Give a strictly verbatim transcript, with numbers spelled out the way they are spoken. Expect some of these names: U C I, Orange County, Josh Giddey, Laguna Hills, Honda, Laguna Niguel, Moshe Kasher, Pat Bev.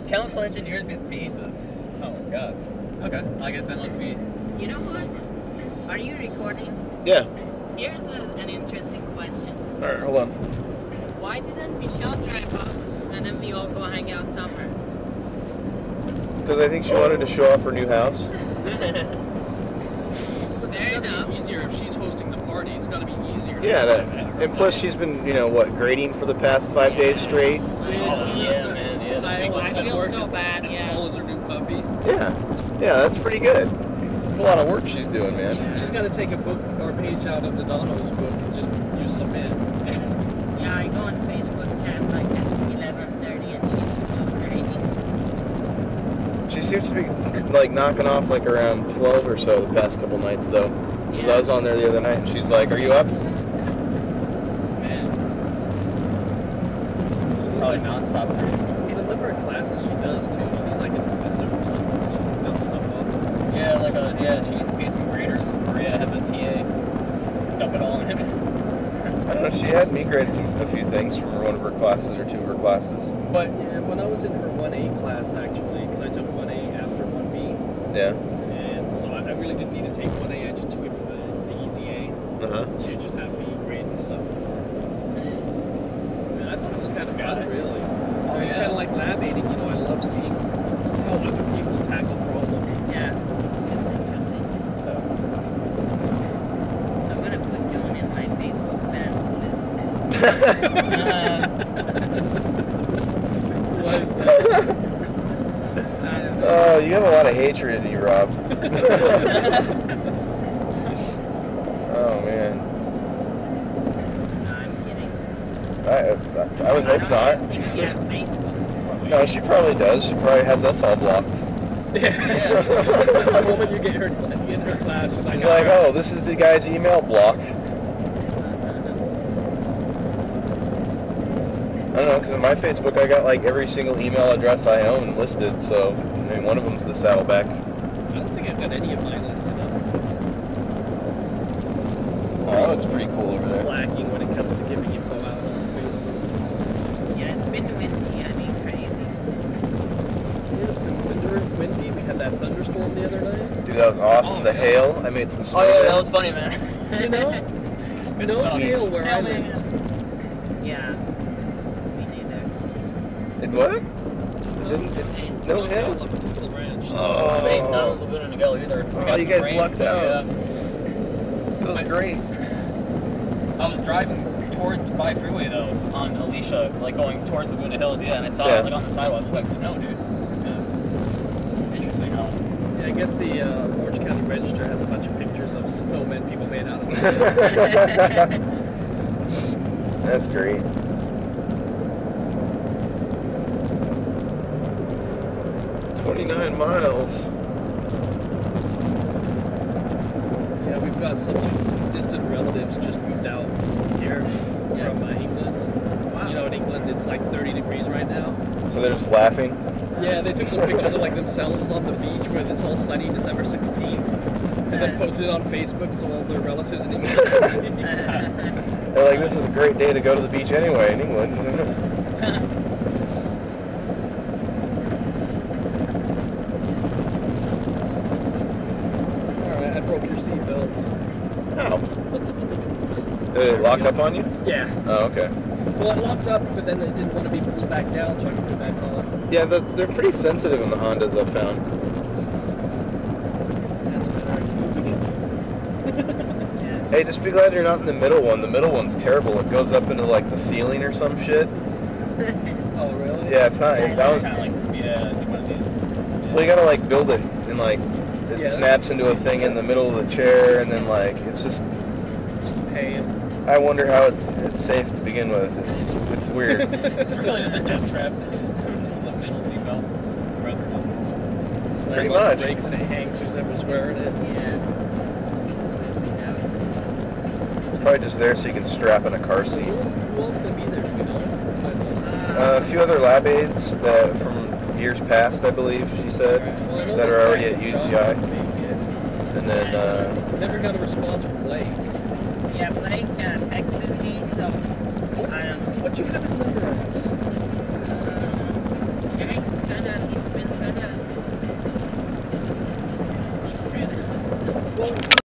Chemical engineers get pizza. Oh my god. Okay, I guess that must be. You know what? Are you recording? Yeah. Here's a, an interesting question. Alright, hold on. Why didn't Michelle drive up and then we all go hang out somewhere? Because I think she wanted to show off her new house. Fair enough. It's gotta be easier if she's hosting the party. It's gotta be easier. Yeah, that, and plus she's been, you know, what, grading for the past five yeah. days straight. Yeah, yeah man. I feel so bad, as yeah. tall as her new puppy. Yeah, yeah, that's pretty good. It's a lot of work she's doing, man. She, she's got to take a book or a page out of Donald's book and just use some in. Yeah, I go on Facebook chat like at eleven thirty and she's still grading. She seems to be like knocking off like around twelve or so the past couple nights, though. Because yeah. I was on there the other night and she's like, "Are you up?" Man. Probably nonstop grading. Classes she does too. She's like an assistant or something. She dumps stuff off. Yeah, like a yeah. She needs to pay some graders. Maria has a T A. Dump it all on him. I don't know. She had me grade some a few things from one of her classes or two of her classes. But yeah, when I was in her one A class actually, because I took one A after one B. Yeah. And so I, I really didn't need to take one A. I just took it for the, the easy A. Uh huh. She just had me grade and stuff. And I thought it was kind of fun, really. Oh, it's yeah. kind of like lab aiding, you know, I love seeing how other people tackle problems. Yeah, it's interesting. Oh. I'm going to put John in my Facebook fan list. uh, oh, you have a lot of hatred in you, Rob. Oh, man. I, I would hope not. I think she has Facebook. No, she probably does. She probably has us all blocked. Yeah. The moment you get her in her class, she's like, like oh, oh, this is the guy's email block. I don't know, because in my Facebook, I got like every single email address I own listed. So, I mean, one of them's the Saddleback. I don't think I've got any of mine listed up. Oh, it's pretty cool over there. Slacking when it comes to giving info out. That thunderstorm the other night? Dude, that was awesome. Oh, the God. Hail. I made some snow. Oh, yeah, that was funny, man. You know? It's no hail where I live. Yeah. Me neither. It what? It didn't. It, no hail? Oh. This ain't not a Laguna Niguel either. Oh, you guys rain. Lucked out. Yeah. It was but, great. I was driving towards the five freeway, though, on Alicia, like going towards Laguna Hills, yeah, and I saw yeah. it like on the sidewalk. It was like snow, dude. I guess the uh, Orange County Register has a bunch of pictures of snowmen people made out of it. That's great. twenty-nine miles. Yeah, we've got some distant relatives just moved out here yeah. from uh, England. Wow. You know, in England it's like thirty degrees right now. So they're just laughing? Yeah, they took some pictures of like themselves on the beach where it's all sunny December sixteenth, and then posted it on Facebook so all their relatives in England can see. They're like, this is a great day to go to the beach anyway in England. Alright, I broke your seatbelt. Oh. Did it lock up on you? Yeah. Oh, okay. Well, it locked up, but then it didn't want to be pulled back down, so I put it back on. Yeah, the, they're pretty sensitive in the Hondas, I've found. That's better. Yeah. Hey, just be glad you're not in the middle one. The middle one's terrible. It goes up into, like, the ceiling or some shit. Oh, really? Yeah, it's not. Yeah, that was, kind of like, yeah, it's like one of these. Yeah. Well, you gotta, like, build it, and, like, it yeah, snaps into a thing in the middle of the chair, and then, like, it's just... Hey. I wonder how it's... It's safe to begin with. It's, it's weird. It's really just a death trap. Just the middle seatbelt. Rest of them. Pretty much. It breaks and it hangs whoever's wearing it. Yeah. Probably just there so you can strap in a car seat. Who else could be there? Uh, a few other lab aides that from, from years past, I believe she said, right. well, that are already at U C I. And then. Uh, Never got a response from Blake. Yeah, Blake uh, texted me, so what, I don't know. What you have is number on us? Um, yeah, it's kind of Thank you.